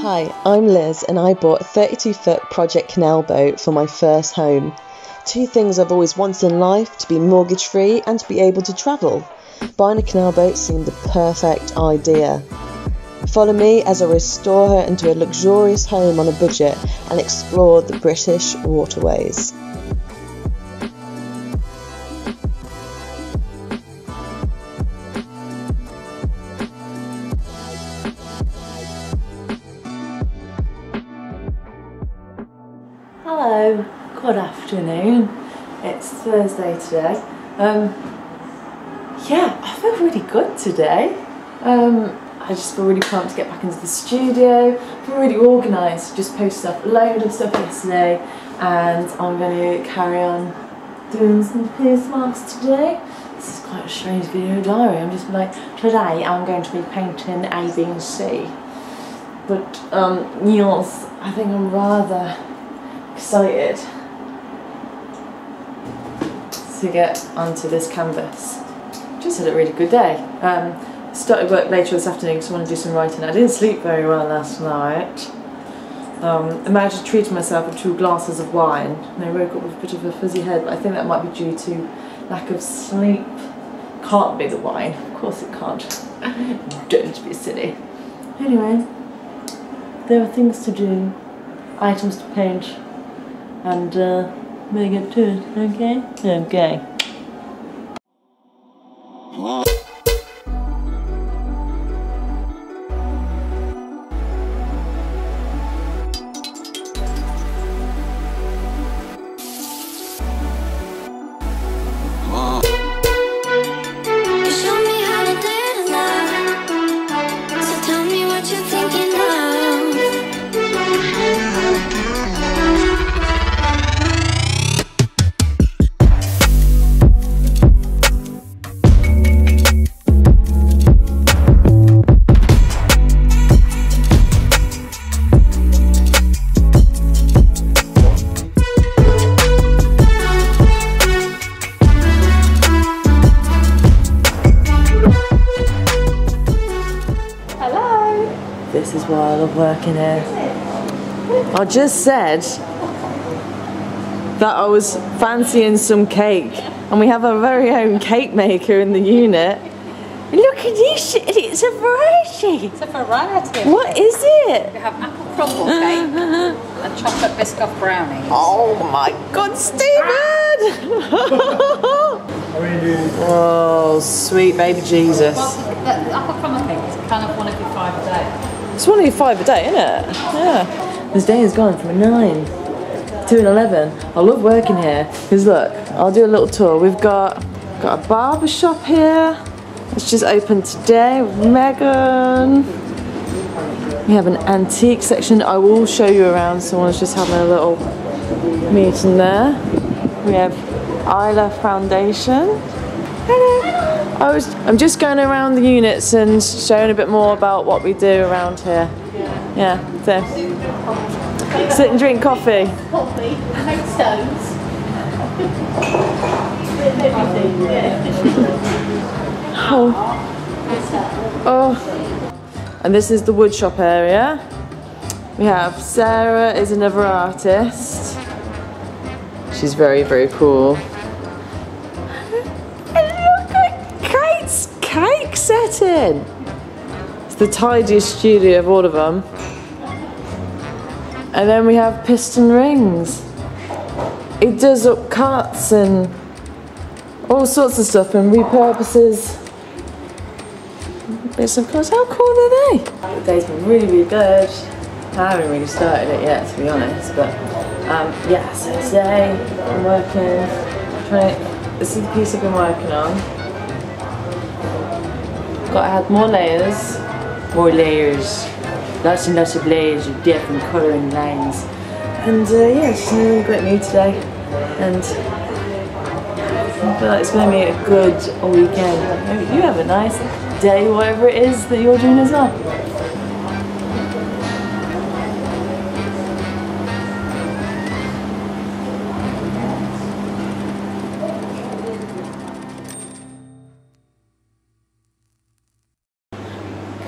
Hi, I'm Liz and I bought a 32-foot project canal boat for my first home. Two things I've always wanted in life, to be mortgage free and to be able to travel. Buying a canal boat seemed the perfect idea. Follow me as I restore her into a luxurious home on a budget and explore the British waterways. Hello, good afternoon. It's Thursday today. Yeah, I feel really good today. I just feel really pumped to get back into the studio. I feel really organised, just posted up a load of stuff yesterday and I'm going to carry on doing some pierce marks today. This is quite a strange video diary. I'm just like, today I'm going to be painting A, B and C. But yes, I think I'm rather excited to get onto this canvas. Just had a really good day. Started work later this afternoon because I want to do some writing. I didn't sleep very well last night. I managed to treat myself with 2 glasses of wine and I woke up with a bit of a fuzzy head, but I think that might be due to lack of sleep. Can't be the wine, of course it can't. Don't be silly. Anyway, there were things to do, items to paint, and we'll get to it, okay? Okay. This is why I love working here. I just said that I was fancying some cake and we have our very own cake maker in the unit. Look at this, it's a variety. It's a variety. What is it? We have apple crumble cake and chocolate biscuit brownies. Oh my God, Steven! Oh, sweet baby Jesus. The apple crumble cake is kind of one of your 5 a day. It's one of your 5 a day, isn't it? Yeah. This day has gone from a 9 to an 11. I love working here because look, I'll do a little tour. We've got a barber shop here. It's just open today with Megan. We have an antique section. I will show you around. Someone's just having a little meeting there. We have Isla Foundation. Hello. I'm just going around the units and showing a bit more about what we do around here. Yeah, so sit and drink coffee. Coffee, make stones. Oh. And this is the woodshop area. We have Sarah is another artist. She's very, very cool. Cake setting! It's the tidiest studio of all of them. And then we have Piston Rings. It does up carts and all sorts of stuff and repurposes bits of clothes. How cool are they? The day's been really, really good. I haven't really started it yet, to be honest, but yeah, so today I'm working, this is the piece I've been working on. Got to add more layers, lots and lots of layers of different colouring lines. And yeah, it's in a really great mood today. And I feel like it's going to be a good weekend. Maybe you have a nice day, whatever it is that you're doing as well.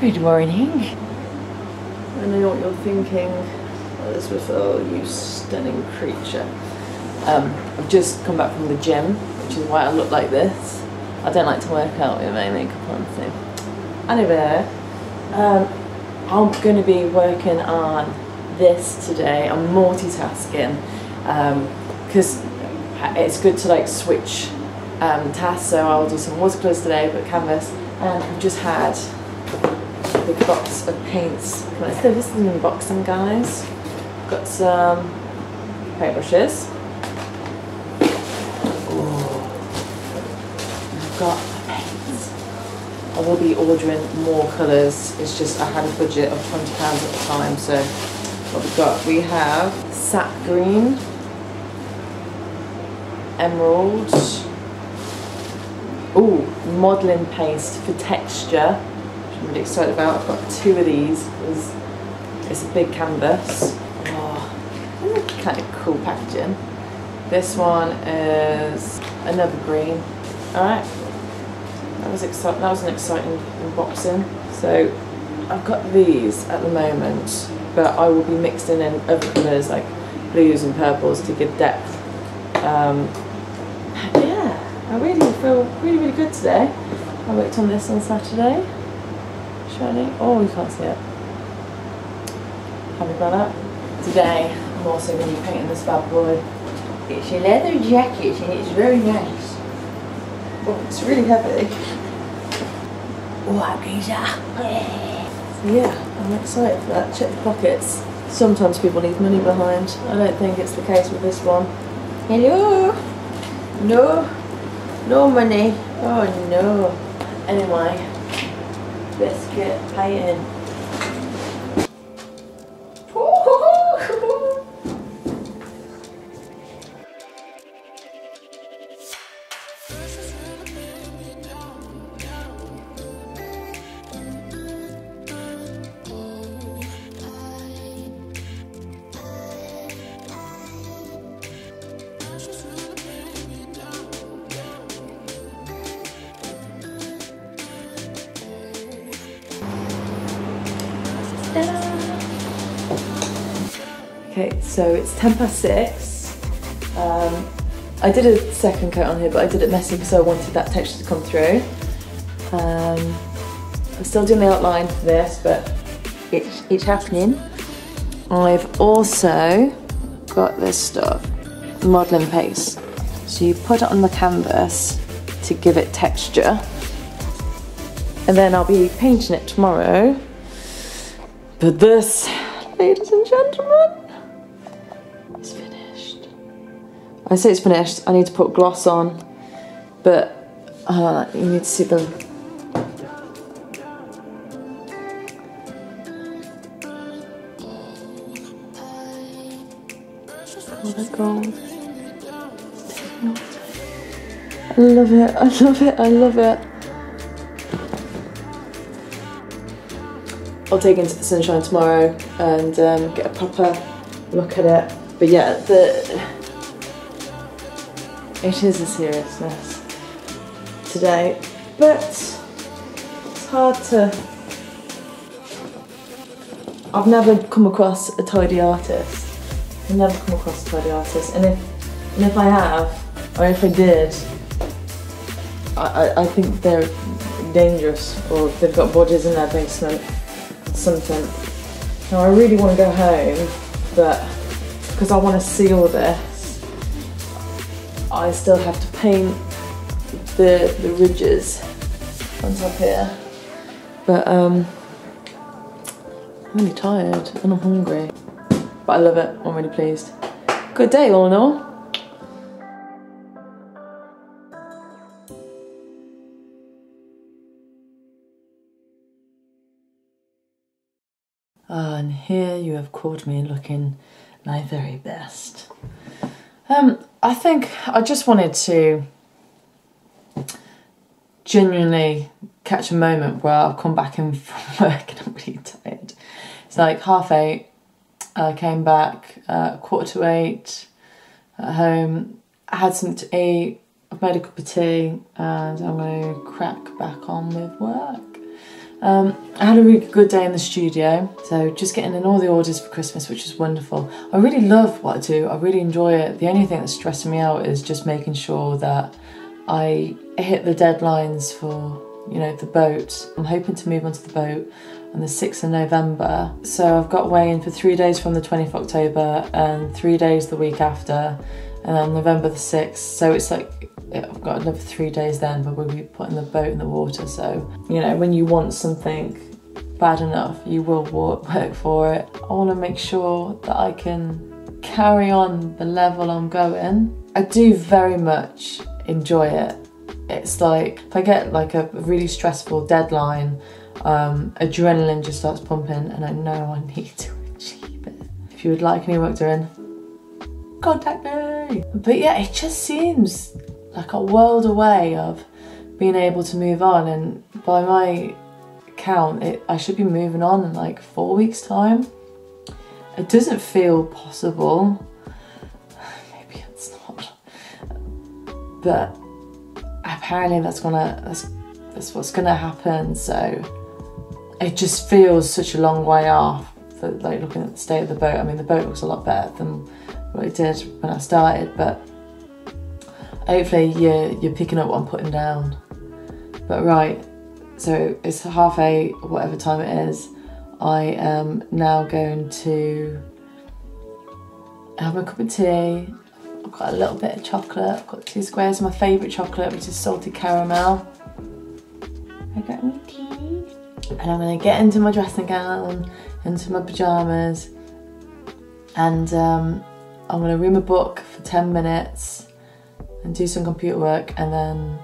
Good morning. I know what you're thinking, Elizabeth, oh, you stunning creature. I've just come back from the gym, which is why I look like this. I don't like to work out with my makeup on, so. Anyway, I'm going to be working on this today. I'm multitasking because it's good to like switch tasks, so I'll do some watercolours today, but canvas, and I've just had a big box of paints. So this is an unboxing, guys. I've got some paintbrushes. I've got paints. I will be ordering more colours. It's just I had a budget of £20 at the time, so what we've got, we have sap green, emerald, ooh, modelling paste for texture, which I'm really excited about. I've got two of these. It's a big canvas. Oh, kind of cool packaging. This one is another green. Alright, that was an exciting unboxing. So I've got these at the moment, but I will be mixing in other colours like blues and purples to give depth. I really feel really good today. I worked on this on Saturday. Shiny. Oh, you can't see it. Happy about that. Today, I'm also going to be painting this bad boy. It's a leather jacket and it's very nice. Oh, it's really heavy. Oh, how good's that? So yeah, I'm excited for that. Check the pockets. Sometimes people leave money behind. I don't think it's the case with this one. Hello. No. No money. Oh no. Anyway, biscuit painting. Okay, so it's 6:10. I did a second coat on here, but I did it messy because I wanted that texture to come through. I'm still doing the outline for this, but it's happening. I've also got this stuff, modelling paste. So you put it on the canvas to give it texture, and then I'll be painting it tomorrow. But this, ladies and gentlemen, is finished. I say it's finished, I need to put gloss on, but you need to see them. Oh my god. I love it, I love it, I love it. I'll take into the sunshine tomorrow and get a proper look at it. But yeah, it is a seriousness today, but it's hard to... I've never come across a tidy artist. I've never come across a tidy artist. And if I have, or if I did, I think they're dangerous, or they've got bodies in their basement. Something. Now I really want to go home, but because I want to see all this, I still have to paint the ridges on top here. But I'm really tired and I'm hungry. But I love it, I'm really pleased. Good day all in all. And here you have caught me looking my very best. I think I just wanted to genuinely catch a moment where I've come back in from work and I'm really tired. It's like 8:30, I came back 7:45 at home, I had something to eat, I've made a cup of tea and I'm going to crack back on with work. I had a really good day in the studio, so just getting in all the orders for Christmas, which is wonderful. I really love what I do, I really enjoy it. The only thing that's stressing me out is just making sure that I hit the deadlines for, you know, the boat. I'm hoping to move onto the boat on the 6th of November. So I've got weigh-in for 3 days from the 20th of October and 3 days the week after, and on November the 6th. So it's like, I've got another 3 days then, but we'll be putting the boat in the water. So, you know, when you want something bad enough, you will work for it. I want to make sure that I can carry on the level I'm going. I do very much enjoy it. It's like, if I get like a really stressful deadline, adrenaline just starts pumping and I know I need to achieve it. If you would like any work doing, contact me. But yeah, it just seems like a world away of being able to move on, and by my count, I should be moving on in like 4 weeks time. It doesn't feel possible. Maybe it's not. But apparently that's what's gonna happen, so it just feels such a long way off. For like looking at the state of the boat, I mean the boat looks a lot better than what it did when I started, but hopefully you're picking up what I'm putting down. But right, so it's 8:30, whatever time it is. I am now going to have my cup of tea. I've got a little bit of chocolate. I've got 2 squares of my favourite chocolate, which is salted caramel. I got my tea. And I'm gonna get into my dressing gown, into my pyjamas, and I'm gonna read my book for 10 minutes. And do some computer work, and then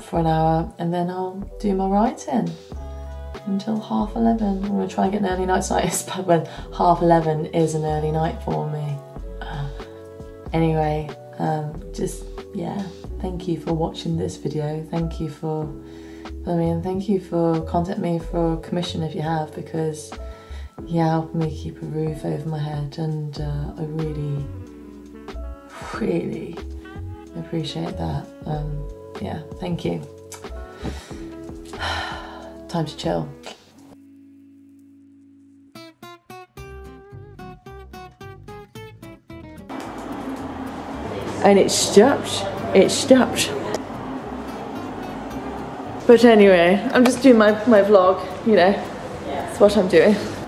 for an hour, and then I'll do my writing until 11:30. I'm gonna try and get an early night's night. It's bad when 11:30 is an early night for me. Anyway, just yeah, thank you for watching this video. Thank you for filming, and thank you for contacting me for a commission if you have, because yeah, helping me keep a roof over my head, and I really appreciate that. Yeah, thank you. Time to chill. And it stopped. It stopped. But anyway, I'm just doing my vlog, you know. Yeah. That's what I'm doing.